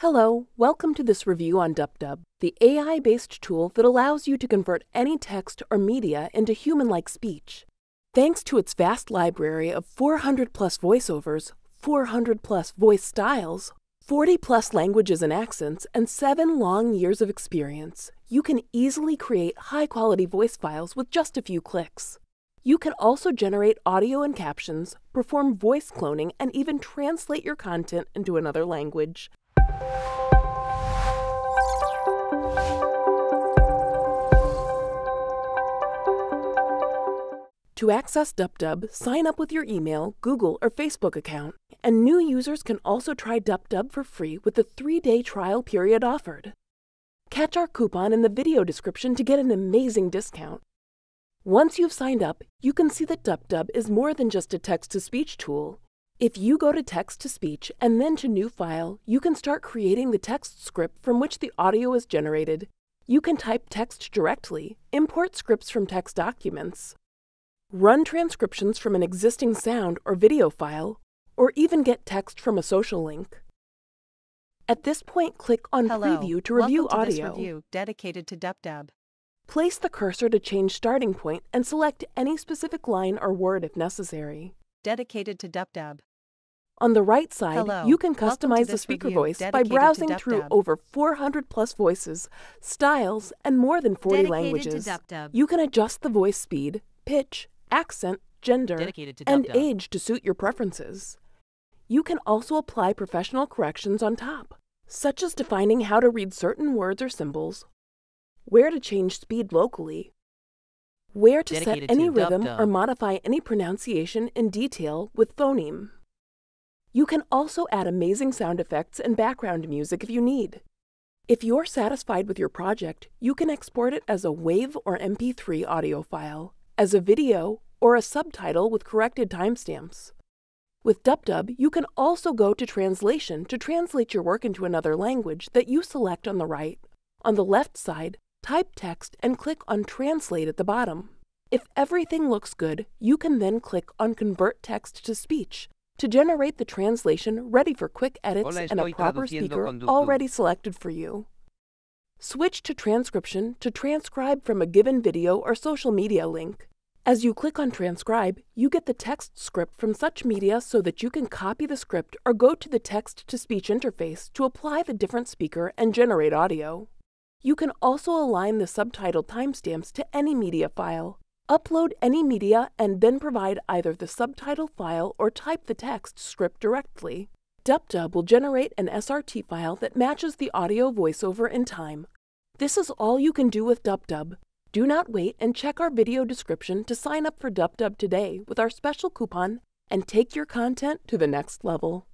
Hello, welcome to this review on DupDub, the AI-based tool that allows you to convert any text or media into human-like speech. Thanks to its vast library of 400-plus voiceovers, 400-plus voice styles, 40-plus languages and accents, and 7 long years of experience, you can easily create high-quality voice files with just a few clicks. You can also generate audio and captions, perform voice cloning, and even translate your content into another language. To access DupDub, sign up with your email, Google, or Facebook account. And new users can also try DupDub for free with the 3-day trial period offered. Catch our coupon in the video description to get an amazing discount. Once you've signed up, you can see that DupDub is more than just a text-to-speech tool. If you go to text-to-speech and then to new file, you can start creating the text script from which the audio is generated. You can type text directly, import scripts from text documents, run transcriptions from an existing sound or video file, or even get text from a social link. At this point, click on Preview to review audio. Welcome to this review dedicated to DupDub. Place the cursor to change starting point and select any specific line or word if necessary. Dedicated to DupDub. On the right side, you can customize the speaker voice by browsing through over 400-plus voices, styles, and more than 40 languages. You can adjust the voice speed, pitch, accent, gender, and age to suit your preferences. You can also apply professional corrections on top, such as defining how to read certain words or symbols, where to change speed locally, where to set any rhythm or modify any pronunciation in detail with phoneme. You can also add amazing sound effects and background music if you need. If you're satisfied with your project, you can export it as a WAV or MP3 audio file, as a video, or a subtitle with corrected timestamps. With DupDub, you can also go to Translation to translate your work into another language that you select on the right. On the left side, type text and click on Translate at the bottom. If everything looks good, you can then click on Convert Text to Speech to generate the translation ready for quick edits and a proper speaker already selected for you. Switch to transcription to transcribe from a given video or social media link. As you click on Transcribe, you get the text script from such media so that you can copy the script or go to the text-to-speech interface to apply the different speaker and generate audio. You can also align the subtitle timestamps to any media file. Upload any media and then provide either the subtitle file or type the text script directly. DupDub will generate an SRT file that matches the audio voiceover in time. This is all you can do with DupDub. Do not wait and check our video description to sign up for DupDub today with our special coupon and take your content to the next level.